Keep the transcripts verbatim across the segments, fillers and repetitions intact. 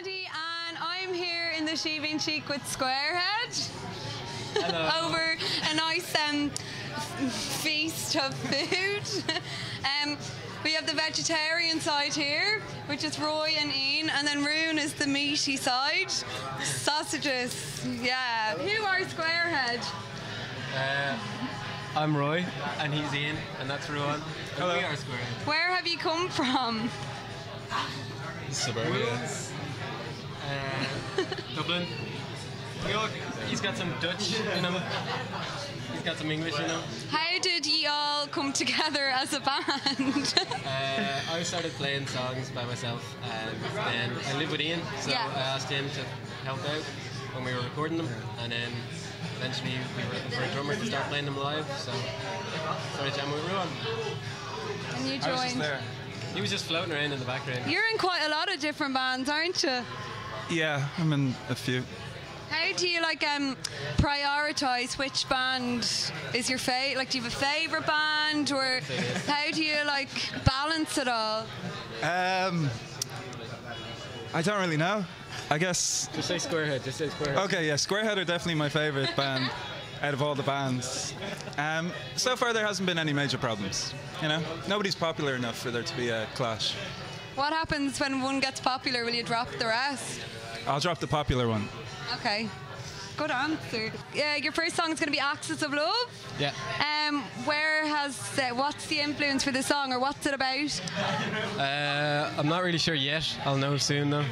Maddie, and I'm here in the Sheaving Cheek with Squarehead. Hello. Over a nice um, feast of food. um, we have the vegetarian side here, which is Roy and Ian, and then Rune is the meaty side. Sausages, yeah. Who are Squarehead? Uh, I'm Roy, and he's Ian, and that's Ruan. Hello. We are Squarehead. Where have you come from? Suburbia. Uh, Dublin. New York. He's got some Dutch in him. He's got some English in him. How did ye all come together as a band? uh, I started playing songs by myself, and then I live with Ian, so yeah. I asked him to help out when we were recording them, and then eventually we were looking for a drummer to start playing them live, so started jamming with Ruan. And you joined. I was just there. He was just floating around in the background. You're in quite a lot of different bands, aren't you? Yeah, I'm in a few. How do you like um, prioritise which band is your favourite? Like, do you have a favourite band, or how do you like balance it all? Um, I don't really know. I guess. Just say Squarehead. Just say Squarehead. Okay, yeah, Squarehead are definitely my favourite band out of all the bands. Um, so far, there hasn't been any major problems. You know, nobody's popular enough for there to be a clash. What happens when one gets popular? Will you drop the rest? I'll drop the popular one. Okay, good answer. Yeah, your first song is going to be "Axis of Love." Yeah. Um, where has uh, what's the influence for the song, or what's it about? Uh, I'm not really sure yet. I'll know soon though.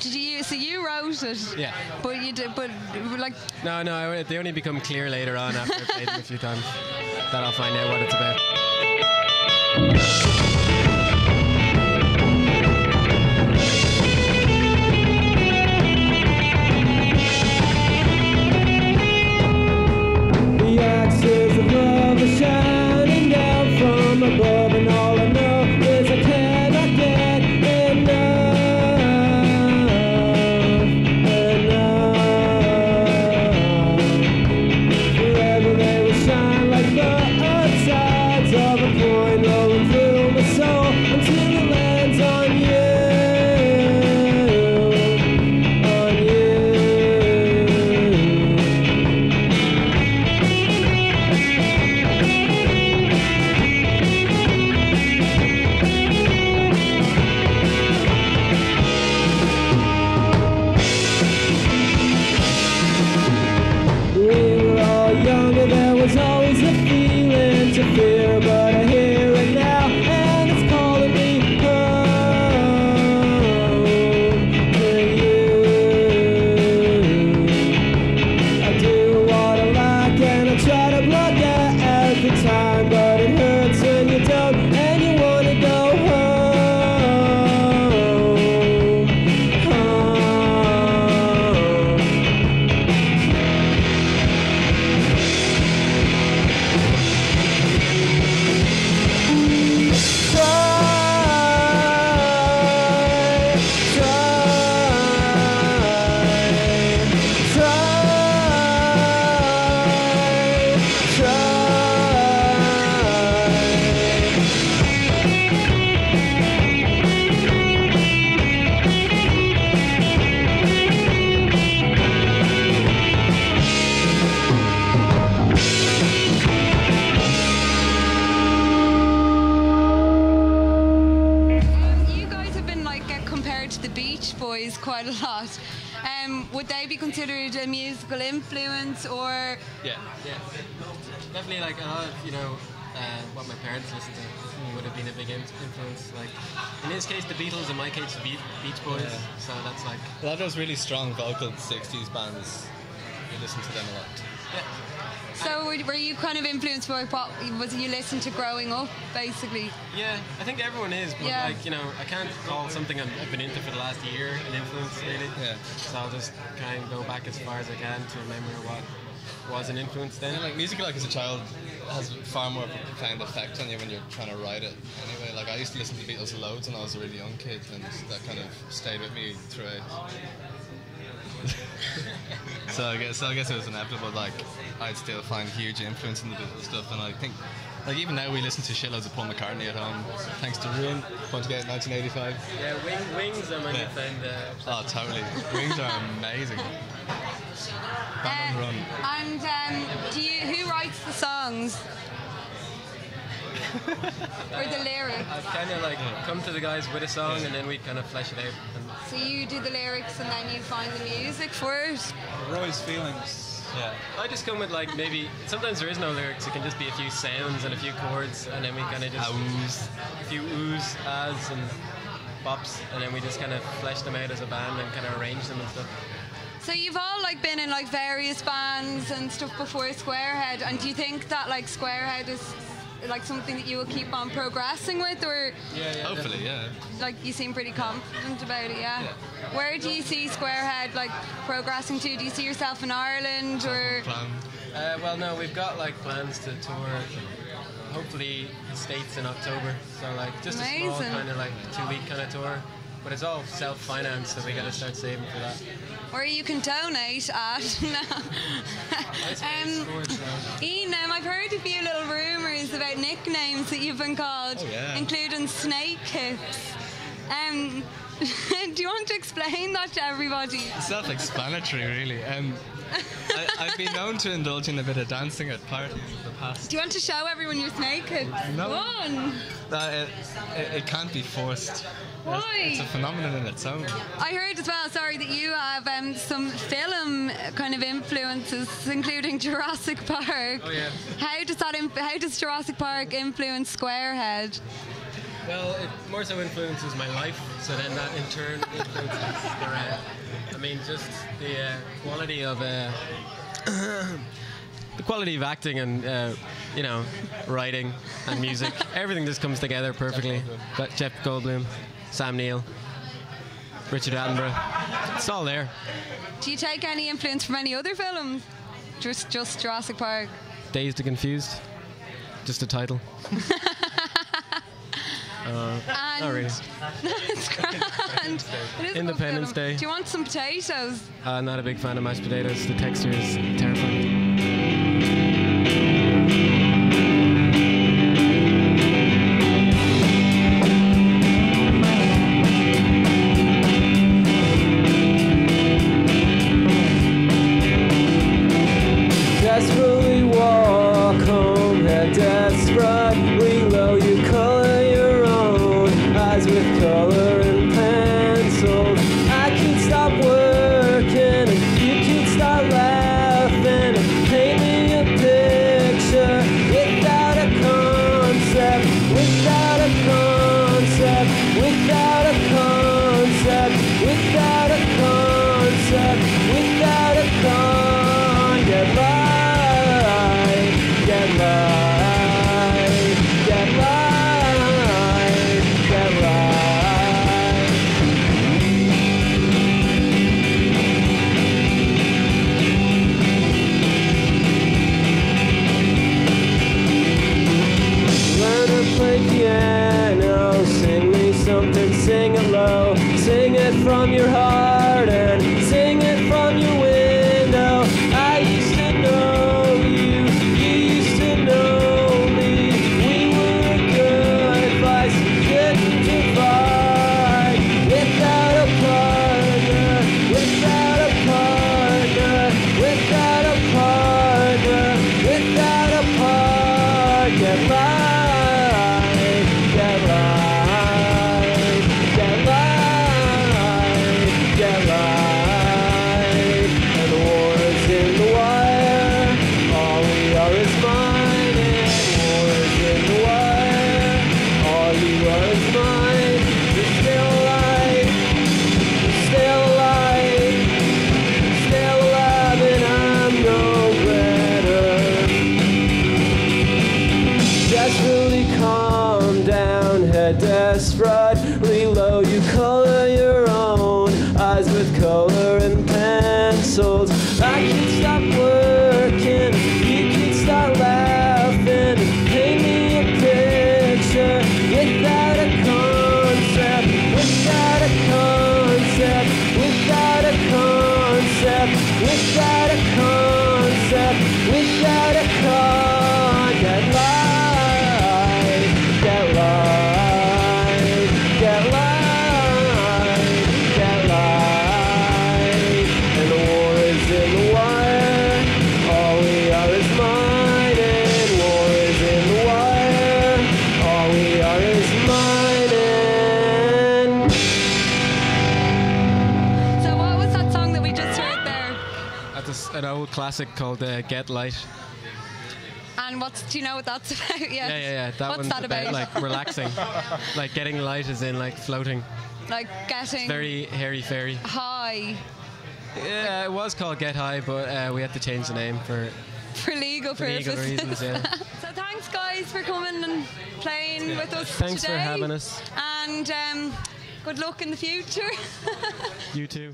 Did you? So you wrote it. Yeah. But you did. But like. No, no. They only become clear later on after I played them a few times. Then I'll find out what it's about. The Beach Boys quite a lot. Um, would they be considered a musical influence, or? Yeah, yeah. Definitely, like a lot of, you know, uh, what my parents listened to would have been a big influence. Like, in his case, the Beatles, in my case, the Beach Boys. Yeah. So that's like. A lot of those really strong vocal sixties bands, you listen to them a lot. Yeah. So were you kind of influenced by what was you listened to growing up, basically? Yeah, I think everyone is, but yeah. Like, you know, I can't call something I've been into for the last year an influence, really. Yeah. So I'll just try and go back as far as I can to remember what was an influence then. Yeah, like, music, like, as a child, has far more of a profound effect on you when you're trying to write it. Anyway, like, I used to listen to Beatles loads when I was a really young kid, and that kind of stayed with me throughout. So I guess so I guess it was inevitable. Like, I'd still find huge influence in the Beatles stuff, and I think, like, even now we listen to shitloads of Paul McCartney at home, thanks to Ruin, once again, nineteen eighty-five. Yeah, wing, Wings are my new friend. Uh, oh, totally. Wings are amazing. Band uh, and Run. And um, do you? Who writes the songs? Or the lyrics? I've kind of like come to the guys with a song, yeah, and then we kind of flesh it out. So you do the lyrics and then you find the music for it? Roy's feelings. Yeah. I just come with like maybe, sometimes there is no lyrics, it can just be a few sounds and a few chords, and then we kind of just ooze. A few oohs, ahs and bops, and then we just kind of flesh them out as a band and kind of arrange them and stuff. So you've all like been in like various bands and stuff before Squarehead, and do you think that like Squarehead is like something that you will keep on progressing with, or yeah, yeah, hopefully, yeah. Like, you seem pretty confident about it, yeah. yeah. Where do you see Squarehead like progressing to? Do you see yourself in Ireland, or? Uh, well, no, we've got like plans to tour, hopefully the States in October. So like just Amazing. a small kind of like two week kind of tour, but it's all self financed, so we got to start saving for that. Or you can donate at no. um, Ian, um, I've heard a few little rumours about nicknames that you've been called, oh, yeah. including Snake Hips. Um, do you want to explain that to everybody? It's self-explanatory, really. Um, I, I've been known to indulge in a bit of dancing at parties in the past. Do you want to show everyone your Snake Hips? No. Go on. Uh, it, it, it can't be forced. Why? It's a phenomenon in its own. I heard as well, sorry, that you have um, some film kind of influences, including Jurassic Park. Oh yeah. How does that? How does Jurassic Park influence Squarehead? Well, it more so influences my life. So then that in turn influences the. Uh, I mean, just the uh, quality of. Uh, The quality of acting and, uh, you know, writing and music. Everything just comes together perfectly. Got Jeff Goldblum, Sam Neill, Richard Attenborough. It's all there. Do you take any influence from any other films? Just, just Jurassic Park? Dazed and Confused. Just a title. Uh, and not really. That's grand. Independence Day. Do you want some potatoes? Uh, not a big fan of mashed potatoes. The texture is terrifying. Desperately walk home, head desperately low. You color your own eyes with color and pencil. I can stop working, you can start laughing. Paint me a picture without a concept, without a concept, without a concept, without a concept, without a concept. Get light. Get light, get light, get light. Learn to play piano, sing me something, sing it low, sing it from your heart and sing it from your window. I used to know. Get light, get light, get light. Wish I had a concept, wish I had a con. Get light, get light, get light, get light. And the war is in the wire, all we are is mine. And war is in the wire, all we are is mine. And So what was that song that we just heard there? That's an old classic called uh, Get Light. And what's, do you know what that's about? Yes. Yeah, yeah, yeah. That what's one's that about? about like relaxing. Like getting light is in like floating. Like getting... It's very hairy-fairy. High. Yeah, it was called Get High, but uh, we had to change the name for... For legal for legal reasons, yeah. So thanks, guys, for coming and playing with us thanks today. Thanks for having us. And um, good luck in the future. You too.